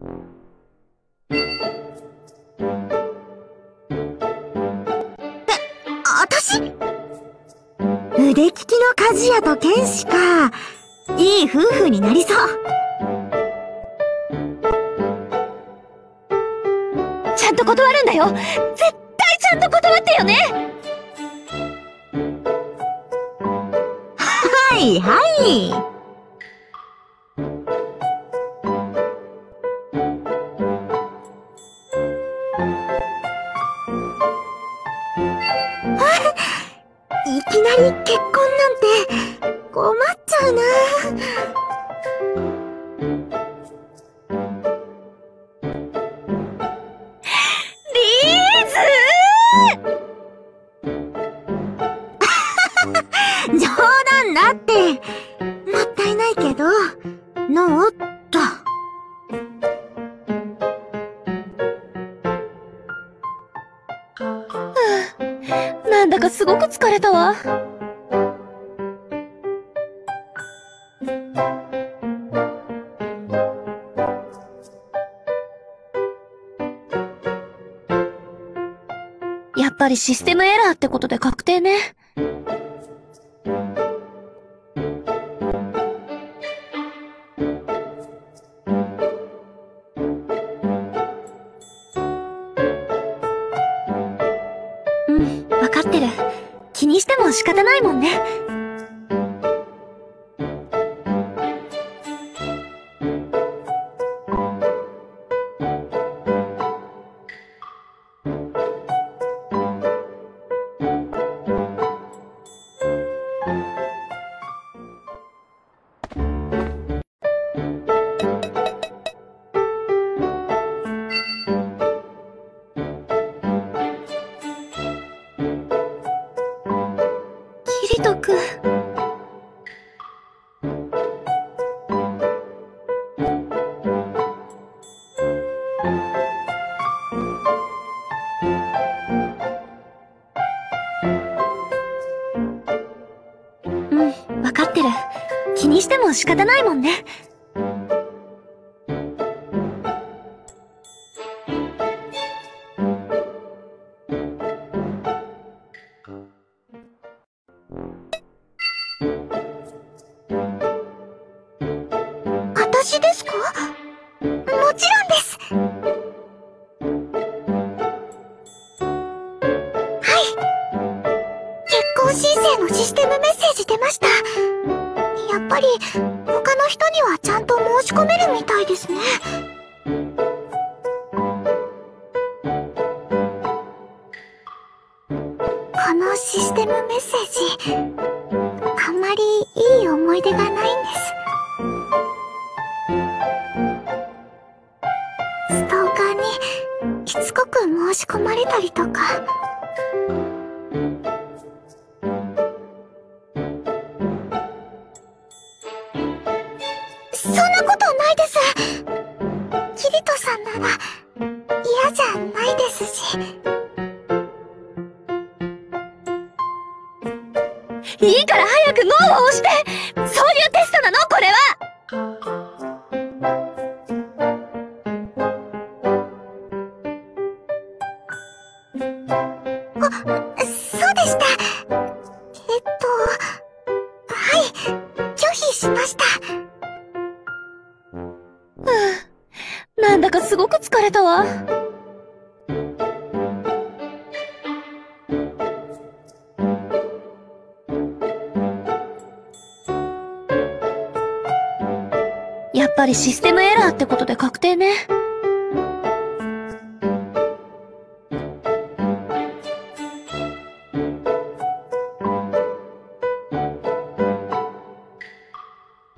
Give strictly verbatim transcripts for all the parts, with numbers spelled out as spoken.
あたし腕利きの鍛冶屋と剣士か。いい夫婦になりそう。ちゃんと断るんだよ。絶対ちゃんと断ってよね。はいはい。システムエラーってことで確定ね。うん、わかってる。気にしても仕方ないもんね。仕方ないもんね。私ですか？もちろんです。はい、結婚申請のシステムメッセージ出ました。やっぱり他の人にはちゃんと申し込めるみたいですね。このシステムメッセージ、あんまりいい思い出がないんです。ストーカーにしつこく申し込まれたりとか。やっぱりシステムエラーってことで確定ね。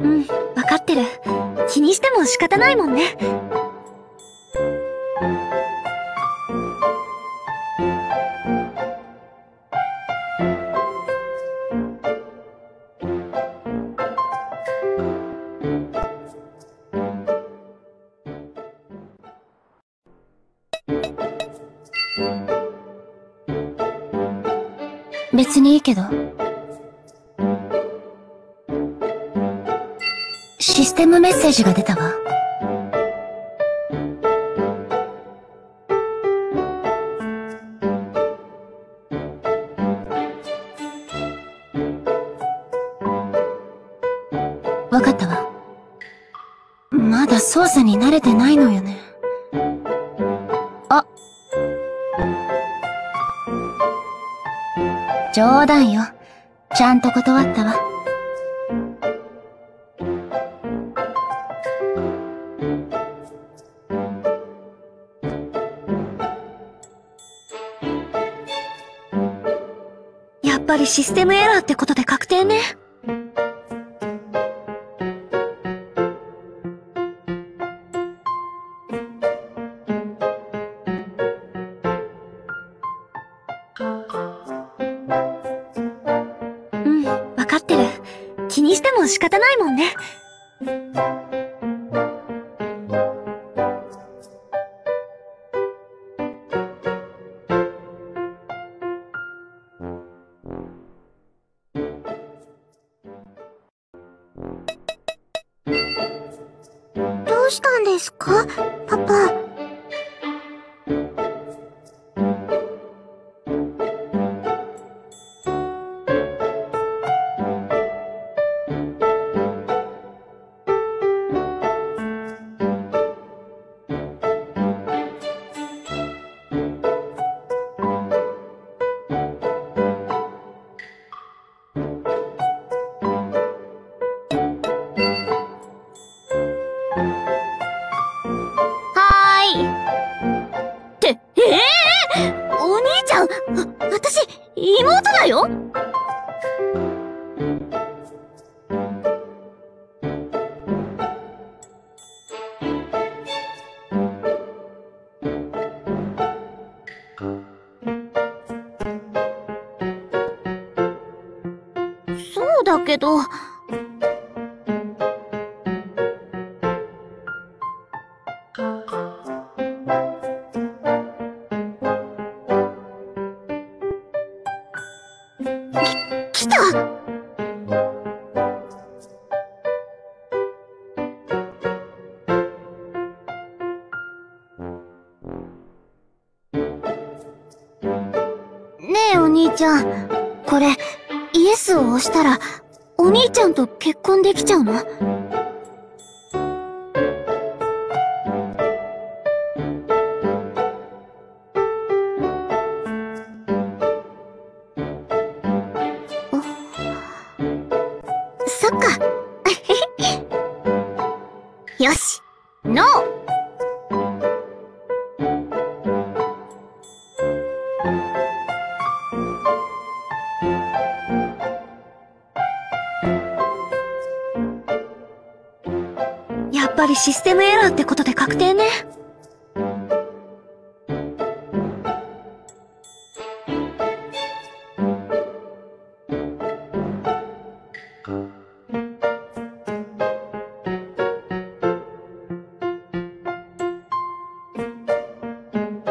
うん、わかってる。気にしても仕方ないもんね。別にいいけど。システムメッセージが出たわ。操作に慣れてないのよね。あ。冗談よ。ちゃんと断ったわ。やっぱりシステムエラーってことで確定ね。仕方ないもんね。どうしたんですか、パパ。だけど。き、来た。ねえお兄ちゃん、これイエスを押したらお兄ちゃんと結婚できちゃうの？そっか。よし、ノー。やっぱりシステムエラーってことで確定ね。う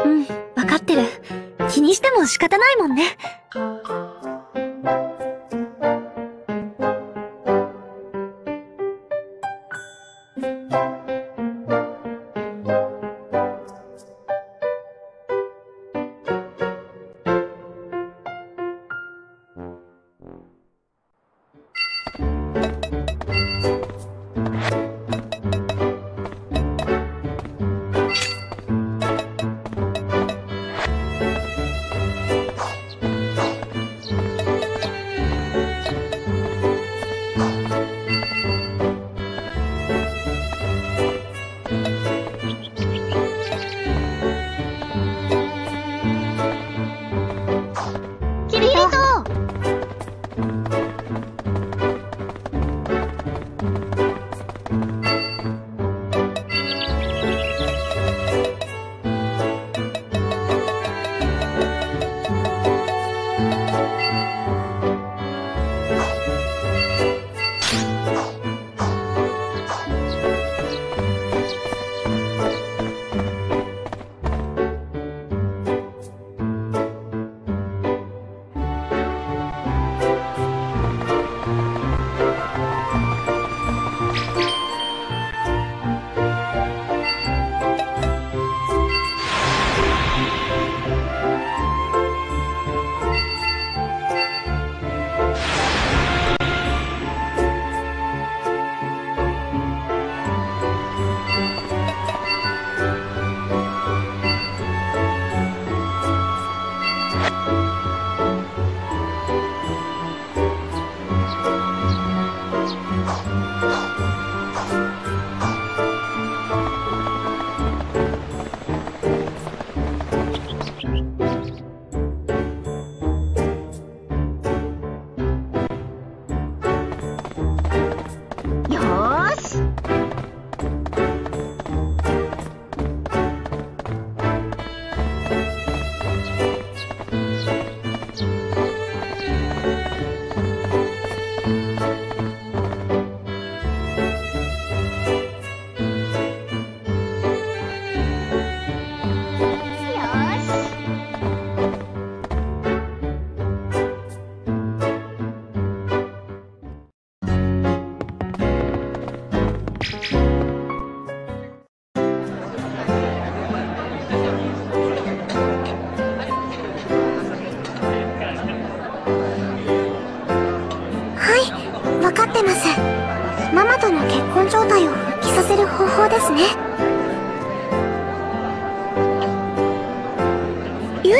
ん、分かってる。気にしても仕方ないもんね。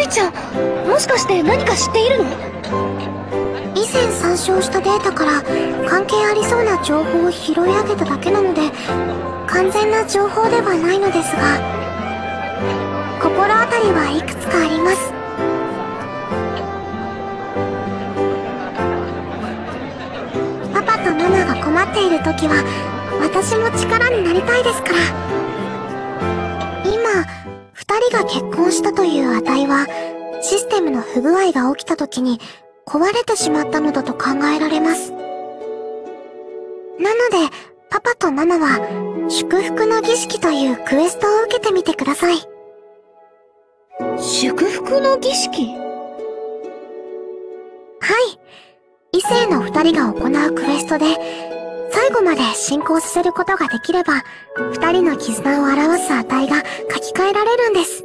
ゆいちゃん、もしかして何か知っているの？以前参照したデータから関係ありそうな情報を拾い上げただけなので完全な情報ではないのですが、心当たりはいくつかあります。パパとママが困っている時は私も力になりたいですから。今ふたりが結婚したという値はシステムの不具合が起きた時に壊れてしまったのだと考えられます。なので、パパとママは、祝福の儀式というクエストを受けてみてください。祝福の儀式？はい。異性の二人が行うクエストで、最後まで進行させることができれば、二人の絆を表す値が書き換えられるんです。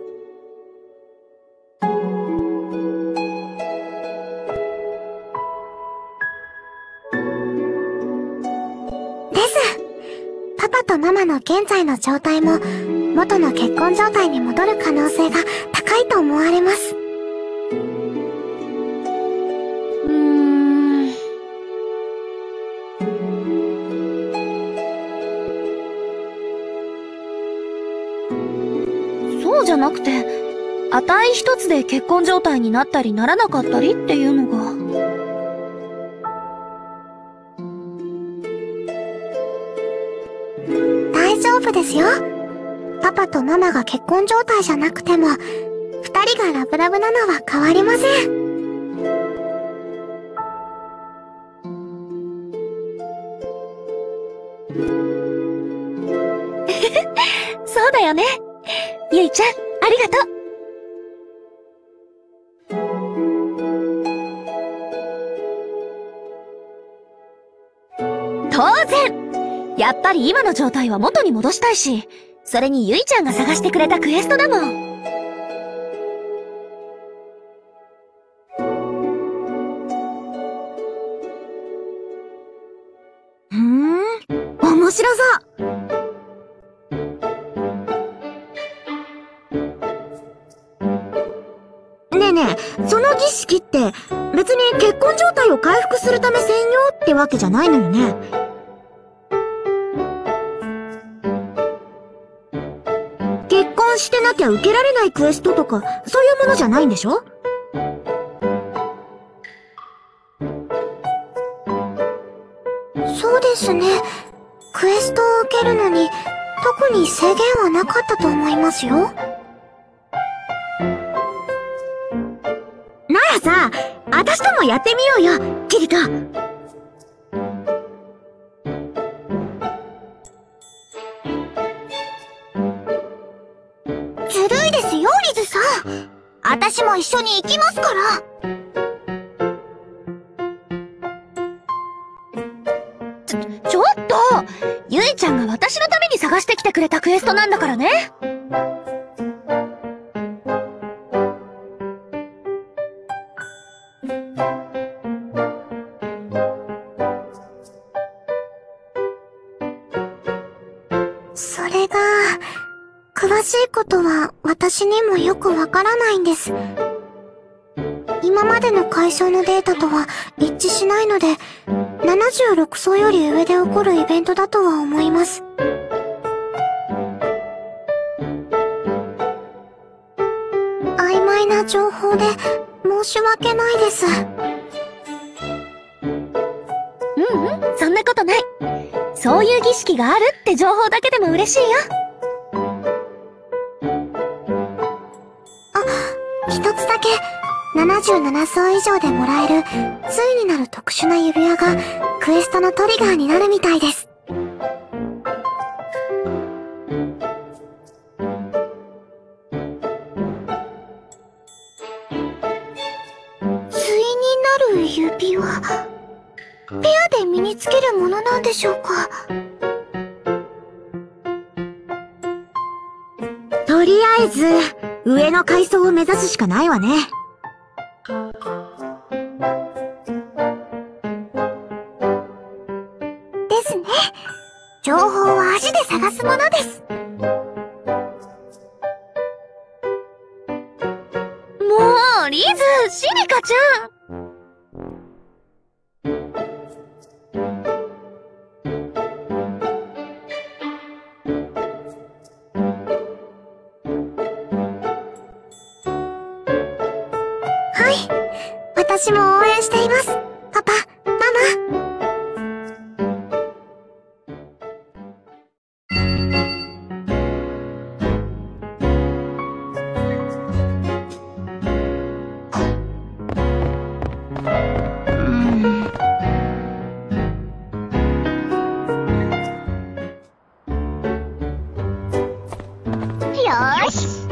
ママの現在の状態も元の結婚状態に戻る可能性が高いと思われます。うーん、そうじゃなくて値一つで結婚状態になったりならなかったりっていうのが。ですよ。パパとママが結婚状態じゃなくても、二人がラブラブなのは変わりません。そうだよね。ゆいちゃん、ありがとう。当然！やっぱり今の状態は元に戻したいし、それにゆいちゃんが探してくれたクエストだもん。ふーん、面白そう。ねえねえ、その儀式って別に結婚状態を回復するため専用ってわけじゃないのよね。してなきゃ受けられないクエストとかそういうものじゃないんでしょ？そうですね。クエストを受けるのに特に制限はなかったと思いますよ。ならさ、あたしともやってみようよ、キリト。私も一緒に行きますから。ちょ、ちょっとゆいちゃんが私のために探してきてくれたクエストなんだからね。それが詳しいことは私にもよくわからないんです。今までの解消のデータとは一致しないので、ななじゅうろく層より上で起こるイベントだとは思います。曖昧な情報で申し訳ないです。うんうん、そんなことない。そういう儀式があるって情報だけでも嬉しいよ。ななじゅうなな層以上でもらえるついになる特殊な指輪がクエストのトリガーになるみたいです。ついになる指輪、ペアで身につけるものなんでしょうか？とりあえず上の階層を目指すしかないわね。ですね。情報は足で探すものです。もうのリズ、シリカちゃん。はい、私も応援しています。パパ、ママ。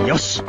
よし。